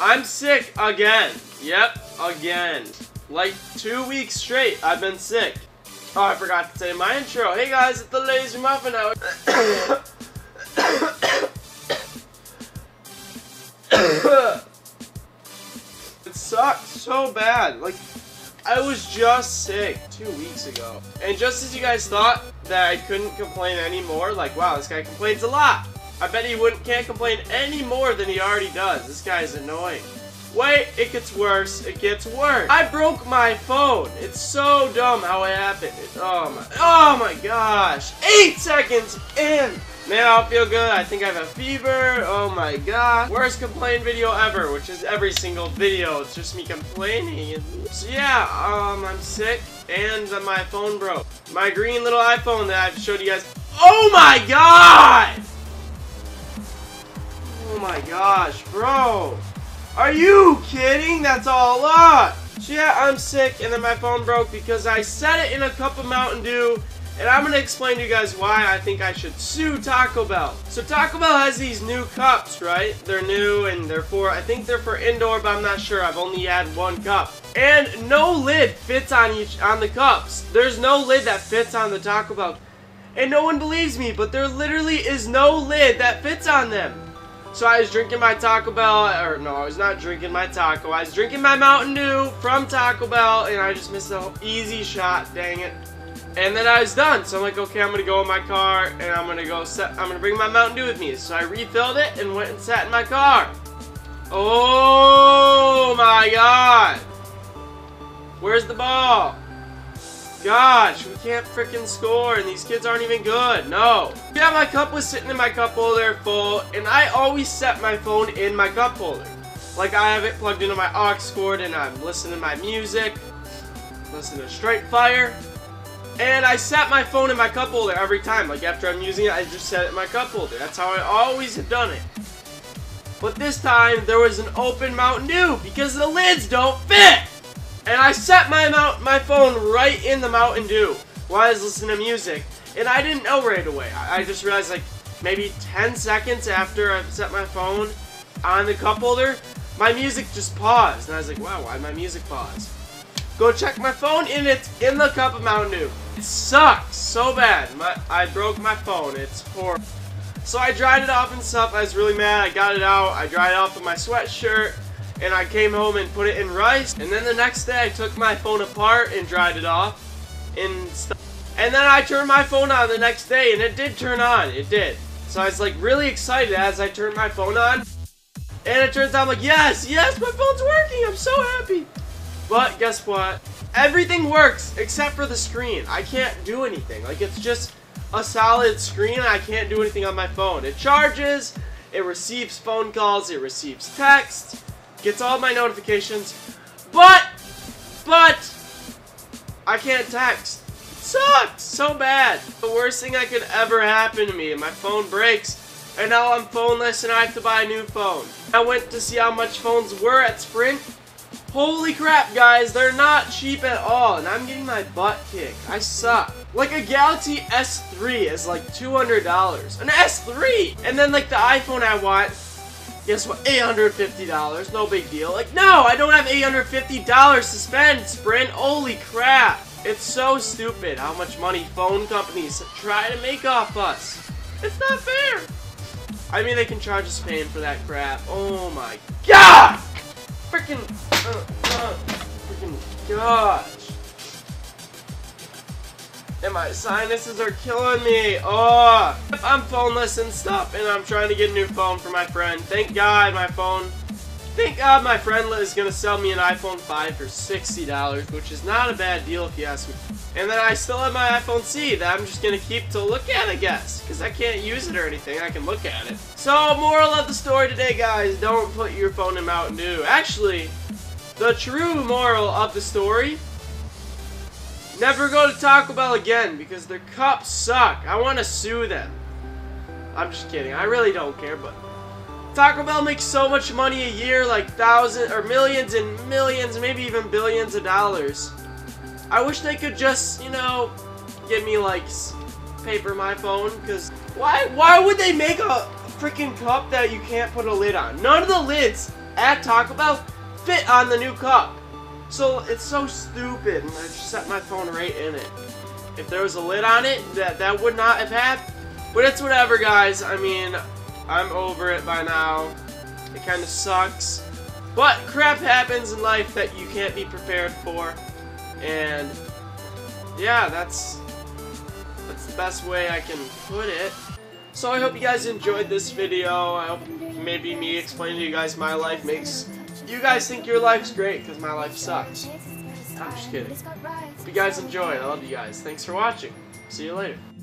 I'm sick again. Yep, again. Like 2 weeks straight, I've been sick. Oh, I forgot to say my intro. Hey guys, it's the Lazy Muffin Hour. It sucks so bad. Like, I was just sick 2 weeks ago. And just as you guys thought that I couldn't complain anymore, like, wow, this guy complains a lot. I bet he can't complain any more than he already does. This guy's annoying. Wait, it gets worse. It gets worse. I broke my phone. It's so dumb how it happened. Oh my gosh. 8 seconds in. Man, I don't feel good. I think I have a fever. Oh my god. Worst complaint video ever, which is every single video. It's just me complaining. So yeah, I'm sick and my phone broke. My green little iPhone that I've showed you guys. Oh my god! Oh my gosh, bro. Are you kidding? That's all up. So yeah, I'm sick and then my phone broke because I set it in a cup of Mountain Dew, and I'm gonna explain to you guys why I think I should sue Taco Bell. So Taco Bell has these new cups, right? They're new and they're for, I think they're for indoor, but I'm not sure. I've only had one cup. And no lid fits on the cups. There's no lid that fits on the Taco Bell. And no one believes me, but there literally is no lid that fits on them. So I was drinking my Taco Bell, or no, I was not drinking my taco. I was drinking my Mountain Dew from Taco Bell, and I just missed an easy shot, dang it. And then I was done, so I'm like, okay, I'm gonna go in my car, and I'm gonna bring my Mountain Dew with me. So I refilled it and went and sat in my car. Oh my god. Where's the ball? Gosh, we can't freaking score, and these kids aren't even good. No. Yeah, my cup was sitting in my cup holder full, and I always set my phone in my cup holder. Like, I have it plugged into my aux cord, and I'm listening to my music, listening to Stripe Fire, and I set my phone in my cup holder every time. Like, after I'm using it, I just set it in my cup holder. That's how I always have done it. But this time, there was an open Mountain Dew because the lids don't fit. And I set my phone right in the Mountain Dew while I was listening to music. And I didn't know right away. I just realized, like, maybe 10 seconds after I set my phone on the cup holder, my music just paused. And I was like, wow, why'd my music pause? Go check my phone, and it's in the cup of Mountain Dew. It sucks so bad. I broke my phone. It's horrible. So I dried it off and stuff. I was really mad. I got it out. I dried it off with my sweatshirt. And I came home and put it in rice, and then the next day I took my phone apart and dried it off and stuff. And then I turned my phone on the next day, and it did turn on. It did. So I was like really excited as I turned my phone on, and it turns out I'm like, yes, yes, my phone's working. I'm so happy. But guess what? Everything works except for the screen. I can't do anything. Like, it's just a solid screen, and I can't do anything on my phone. It charges, it receives phone calls, it receives texts. Gets all my notifications, but I can't text. It sucks so bad. The worst thing that could ever happen to me, and my phone breaks, and now I'm phoneless, and I have to buy a new phone. I went to see how much phones were at Sprint. Holy crap, guys, they're not cheap at all, and I'm getting my butt kicked. I suck. Like, a Galaxy S3 is like $200. An S3! And then, like, the iPhone I want, guess what? $850. No big deal. Like, no, I don't have $850 to spend, Sprint. Holy crap. It's so stupid how much money phone companies try to make off us. It's not fair. I mean, they can charge us paying for that crap. Oh my god. Freaking. Freaking gosh. And my sinuses are killing me. Oh. I'm phoneless and stuff, and I'm trying to get a new phone for my friend. Thank God my phone. Thank God my friend is gonna sell me an iPhone 5 for $60, which is not a bad deal if you ask me. And then I still have my iPhone C that I'm just gonna keep to look at, I guess, because I can't use it or anything. I can look at it. So, moral of the story today, guys, don't put your phone in Mountain Dew. Actually, the true moral of the story. Never go to Taco Bell again because their cups suck. I want to sue them. I'm just kidding. I really don't care, but Taco Bell makes so much money a year, like thousands or millions and millions, maybe even billions of dollars. I wish they could just, you know, give me, like, pay for my phone, because why would they make a freaking cup that you can't put a lid on? None of the lids at Taco Bell fit on the new cup. So it's so stupid, and I just set my phone right in it. If there was a lid on it, that would not have happened. But it's whatever, guys. I mean, I'm over it by now. It kind of sucks. But crap happens in life that you can't be prepared for. And yeah, that's the best way I can put it. So I hope you guys enjoyed this video. I hope maybe me explaining to you guys my life makes you guys think your life's great, because my life sucks. I'm just kidding. Hope you guys enjoyed. I love you guys. Thanks for watching. See you later.